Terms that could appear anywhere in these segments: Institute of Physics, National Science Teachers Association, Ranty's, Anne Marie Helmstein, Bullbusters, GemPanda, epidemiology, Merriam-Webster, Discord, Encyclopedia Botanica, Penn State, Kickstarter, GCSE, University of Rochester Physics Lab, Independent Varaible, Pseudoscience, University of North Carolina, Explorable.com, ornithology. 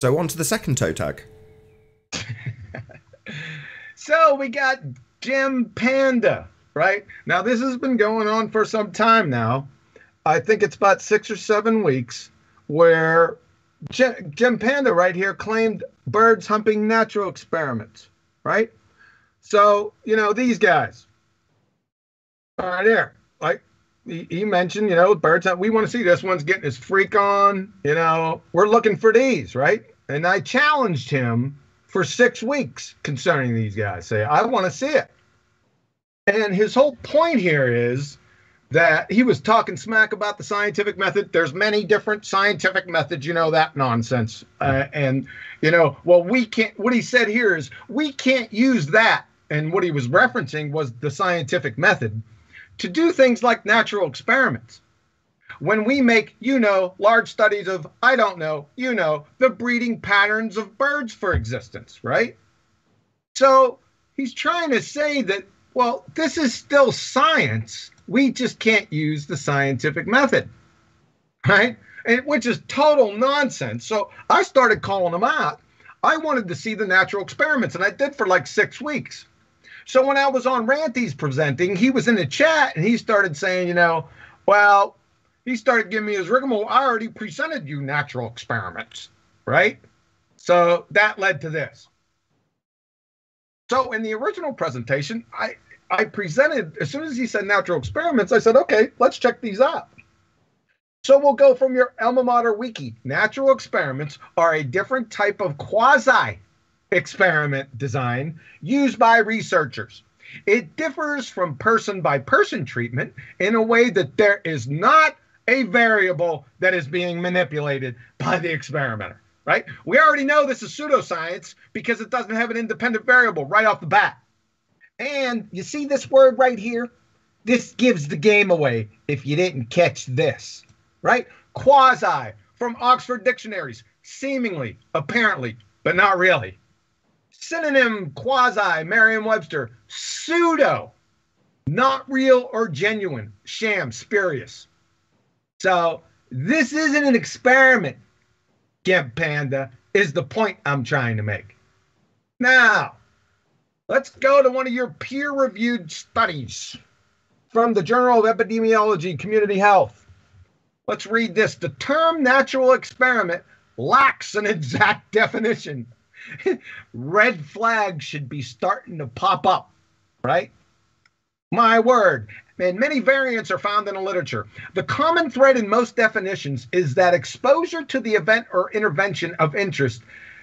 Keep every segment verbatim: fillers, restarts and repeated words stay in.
So on to the second toe tag. So we got GemPanda, right? Now this has been going on for some time now. I think it's about six or seven weeks where GemPanda right here claimed birds humping natural experiments, right? So, you know, these guys right here, like he mentioned, you know, birds, we want to see this one's getting his freak on, you know, we're looking for these, right? And I challenged him for six weeks concerning these guys. Say, I want to see it. And his whole point here is that he was talking smack about the scientific method. There's many different scientific methods, you know, that nonsense. Uh, and, you know, well, we can't, what he said here is we can't use that. And what he was referencing was the scientific method to do things like natural experiments. When we make, you know, large studies of, I don't know, you know, the breeding patterns of birds for existence, right? So he's trying to say that, well, this is still science. We just can't use the scientific method, right? And, which is total nonsense. So I started calling him out. I wanted to see the natural experiments, and I did for like six weeks. So when I was on Ranty's presenting, he was in the chat, and he started saying, you know, well, he started giving me his rigmarole. I already presented you natural experiments, right? So that led to this. So in the original presentation, I, I presented, as soon as he said natural experiments, I said, okay, let's check these out. So we'll go from your alma mater wiki. Natural experiments are a different type of quasi-experiment design used by researchers. It differs from person-by-person treatment in a way that there is not a variable that is being manipulated by the experimenter, right? We already know this is pseudoscience because it doesn't have an independent variable right off the bat. And you see this word right here? This gives the game away if you didn't catch this, right? Quasi, from Oxford dictionaries, seemingly, apparently, but not really. Synonym, quasi, Merriam-Webster, pseudo, not real or genuine, sham, spurious. So this isn't an experiment, GemPanda, is the point I'm trying to make. Now, let's go to one of your peer-reviewed studies from the Journal of Epidemiology, Community Health. Let's read this. The term natural experiment lacks an exact definition. Red flags should be starting to pop up, right? My word. And many variants are found in the literature. The common thread in most definitions is that exposure to the event or intervention of interest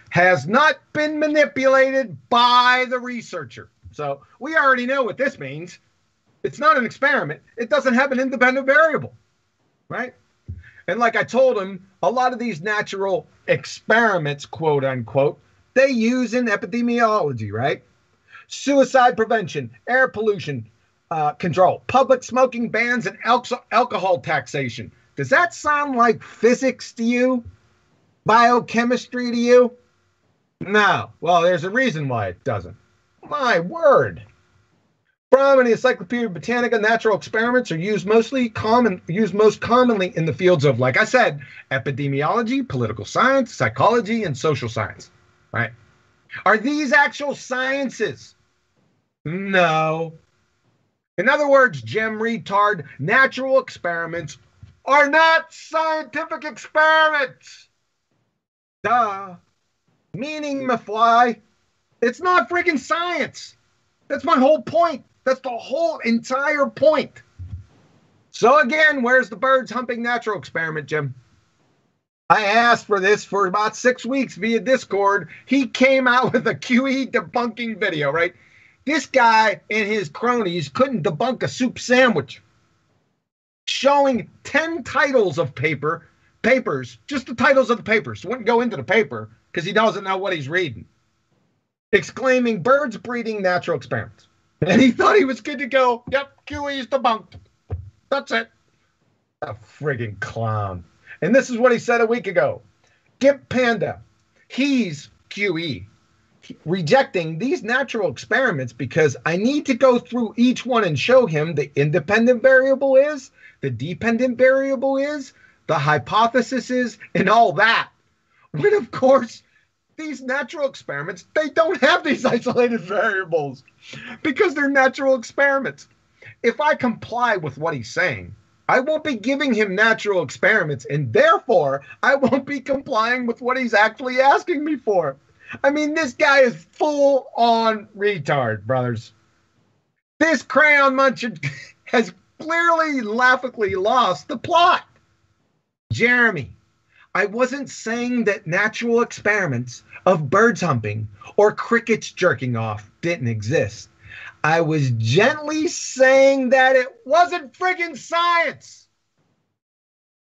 has not been manipulated by the researcher. So we already know what this means. It's not an experiment. It doesn't have an independent variable, right? And like I told him, a lot of these natural experiments, quote unquote, they use in epidemiology, right? Suicide prevention, air pollution uh, control, public smoking bans, and al alcohol taxation. Does that sound like physics to you? Biochemistry to you? No. Well, there's a reason why it doesn't. My word. From an Encyclopedia Botanica, natural experiments are used mostly common, used most commonly in the fields of, like I said, epidemiology, political science, psychology, and social science. Right? Are these actual sciences? No. In other words, Gem retard, natural experiments are not scientific experiments. Duh. Meaning, McFly, it's not freaking science. That's my whole point. That's the whole entire point. So again, where's the birds humping natural experiment, Gem? I asked for this for about six weeks via Discord. He came out with a Q E debunking video, right? This guy and his cronies couldn't debunk a soup sandwich. Showing ten titles of paper, papers, just the titles of the papers. Wouldn't go into the paper because he doesn't know what he's reading. Exclaiming, birds breeding natural experiments. And he thought he was good to go. Yep, Q E's debunked. That's it. A friggin' clown. And this is what he said a week ago. GemPanda, he's Q E, rejecting these natural experiments because I need to go through each one and show him the independent variable is, the dependent variable is, the hypothesis is, and all that. when of course these natural experiments, they don't have these isolated variables because they're natural experiments. If I comply with what he's saying, I won't be giving him natural experiments, and therefore I won't be complying with what he's actually asking me for. I mean, this guy is full-on retard, brothers. This crayon muncher has clearly, laughably lost the plot. Jeremy, I wasn't saying that natural experiments of birds humping or crickets jerking off didn't exist. I was gently saying that it wasn't friggin' science.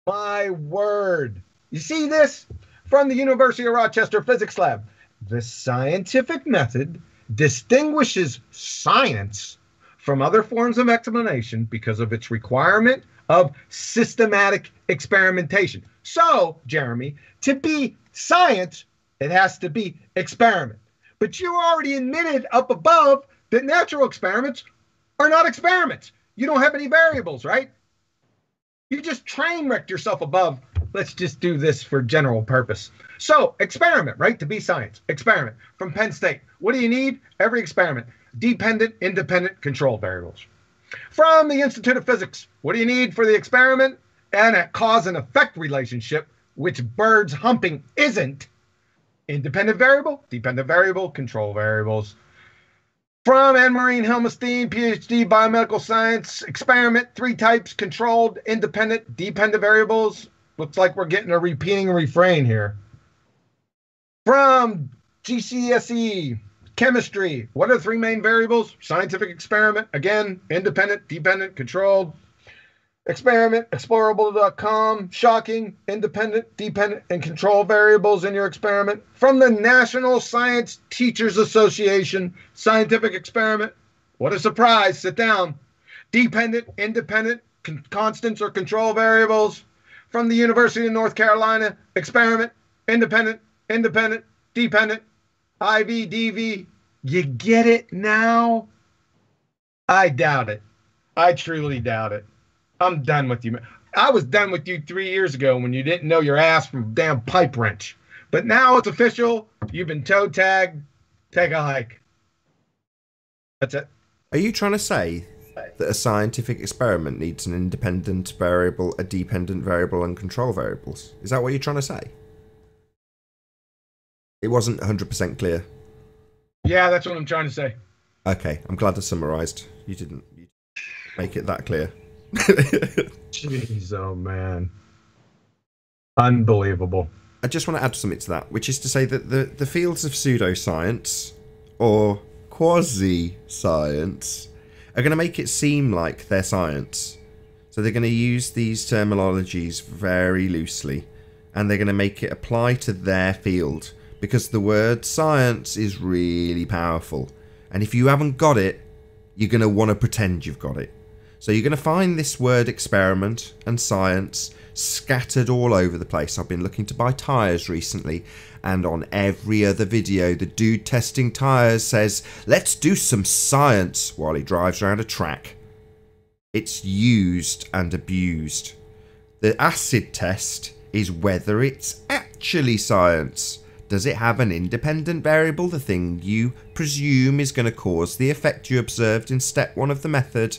My word. You see this from the University of Rochester Physics Lab. The scientific method distinguishes science from other forms of explanation because of its requirement of systematic experimentation. So, Jeremy, to be science, it has to be experiment. But you already admitted up above that natural experiments are not experiments. You don't have any variables, right? You just train wrecked yourself above. Let's just do this for general purpose. So, experiment, right? To be science. Experiment from Penn State. What do you need? Every experiment. Dependent, independent, control variables. From the Institute of Physics, what do you need for the experiment? And a cause and effect relationship, which birds humping isn't. Independent variable, dependent variable, control variables. From Anne Marie Helmstein, PhD, biomedical science, experiment, three types, controlled, independent, dependent variables. Looks like we're getting a repeating refrain here. From G C S E, chemistry, what are the three main variables? Scientific experiment, again, independent, dependent, controlled. Experiment, Explorable dot com, shocking, independent, dependent, and control variables in your experiment. From the National Science Teachers Association, scientific experiment. What a surprise, sit down. Dependent, independent, con constants or control variables. From the University of North Carolina, experiment, independent, independent, dependent, I V, D V. You get it now? I doubt it. I truly doubt it. I'm done with you, man. I was done with you three years ago when you didn't know your ass from damn pipe wrench. But now it's official. You've been toe tagged. Take a hike. That's it. Are you trying to say that a scientific experiment needs an independent variable, a dependent variable, and control variables? Is that what you're trying to say? It wasn't one hundred percent clear. Yeah, that's what I'm trying to say. Okay, I'm glad I summarised. You didn't make it that clear. Jeez, oh man, unbelievable. I just want to add something to that, which is to say that the the fields of pseudoscience or quasi science are going to make it seem like they're science, so they're going to use these terminologies very loosely, and they're going to make it apply to their field, because the word science is really powerful, and if you haven't got it, you're going to want to pretend you've got it. So you're going to find this word experiment and science scattered all over the place. I've been looking to buy tyres recently, and on every other video the dude testing tyres says, let's do some science, while he drives around a track. It's used and abused. The acid test is whether it's actually science. Does it have an independent variable, the thing you presume is going to cause the effect you observed in step one of the method?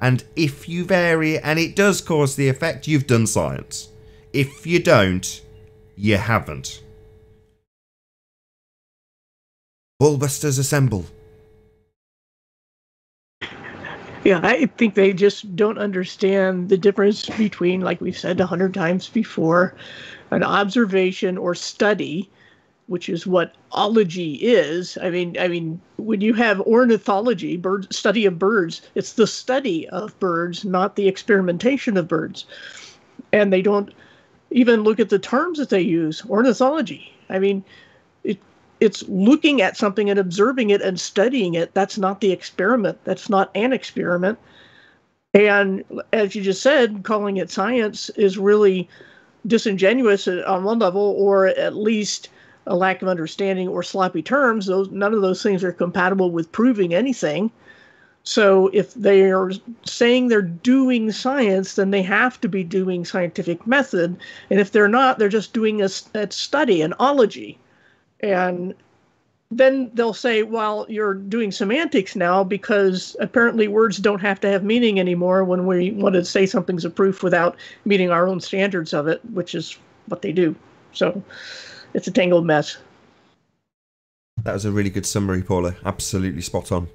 And if you vary it and it does cause the effect, you've done science. If you don't, you haven't. Bullbusters assemble. Yeah, I think they just don't understand the difference between, like we've said a hundred times before, an observation or study, which is what ology is. I mean, I mean, when you have ornithology, bird study of birds, it's the study of birds, not the experimentation of birds. And they don't even look at the terms that they use. Ornithology. I mean, it it's looking at something and observing it and studying it. That's not the experiment. That's not an experiment. And as you just said, calling it science is really disingenuous on one level, or at least a lack of understanding or sloppy terms. Those, none of those things are compatible with proving anything. So if they are saying they're doing science, then they have to be doing scientific method. And if they're not, they're just doing a, a study, an ology. And then they'll say, well, you're doing semantics now because apparently words don't have to have meaning anymore when we want to say something's a proof without meeting our own standards of it, which is what they do. So it's a tangled mess. That was a really good summary, Paula. Absolutely spot on.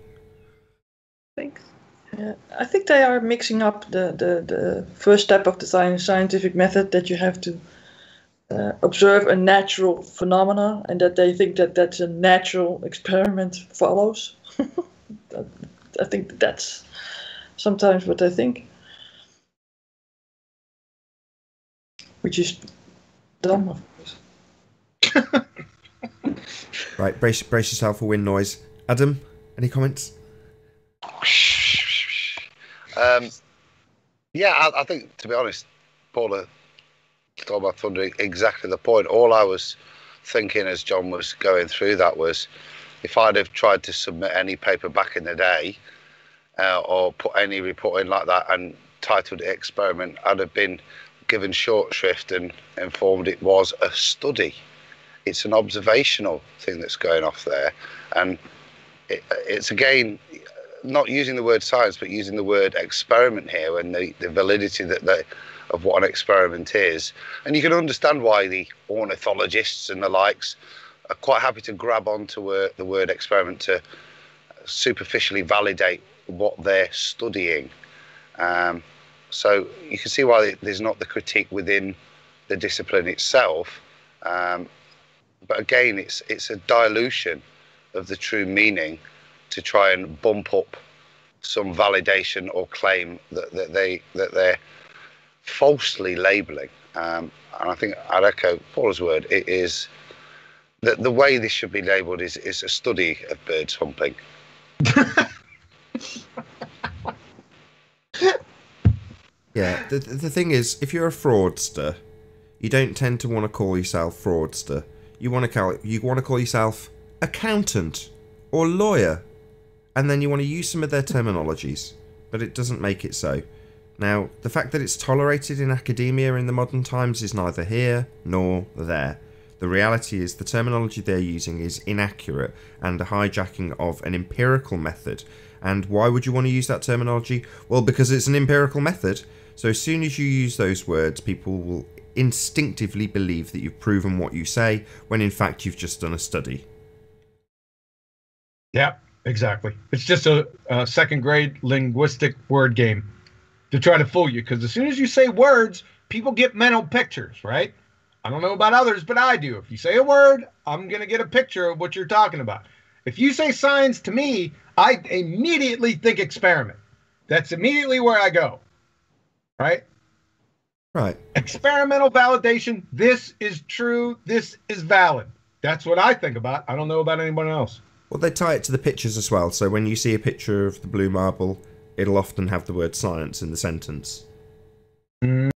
Thanks. Uh, I think they are mixing up the, the, the first step of the scientific method, that you have to Uh, observe a natural phenomena, and that they think that that's a natural experiment follows. I think that's sometimes what I think, which is dumb, of course. Right, brace, brace yourself for wind noise. Adam, any comments? Um, yeah, I, I think, to be honest, Paula stole my thunder, exactly the point. All I was thinking as John was going through that was, if I'd have tried to submit any paper back in the day uh, or put any report in like that and titled it experiment, I'd have been given short shrift and informed it was a study. It's an observational thing that's going off there. And it, it's, again, not using the word science, but using the word experiment here, and the, the validity that they of what an experiment is. And you can understand why the ornithologists and the likes are quite happy to grab onto a, the word experiment to superficially validate what they're studying. Um, so you can see why there's not the critique within the discipline itself. Um, but again, it's, it's a dilution of the true meaning to try and bump up some validation or claim that, that, they, that they're falsely labelling, um, and I think I'd echo Paula's word. It is that the way this should be labelled is is a study of birds humping. Yeah, the the thing is, if you're a fraudster, you don't tend to want to call yourself fraudster. You want to call you want to call yourself accountant or lawyer, and then you want to use some of their terminologies, but it doesn't make it so. Now, the fact that it's tolerated in academia in the modern times is neither here nor there. The reality is the terminology they're using is inaccurate and a hijacking of an empirical method. And why would you want to use that terminology? Well, because it's an empirical method. So as soon as you use those words, people will instinctively believe that you've proven what you say, when in fact you've just done a study. Yeah, exactly. It's just a, a second grade linguistic word game to try to fool you, because as soon as you say words, people get mental pictures, right? I don't know about others, but I do. If you say a word, I'm going to get a picture of what you're talking about. If you say science to me, I immediately think experiment. That's immediately where I go, right? Right. Experimental validation. This is true. This is valid. That's what I think about. I don't know about anyone else. Well, they tie it to the pictures as well. So when you see a picture of the blue marble, it'll often have the word science in the sentence. Mm.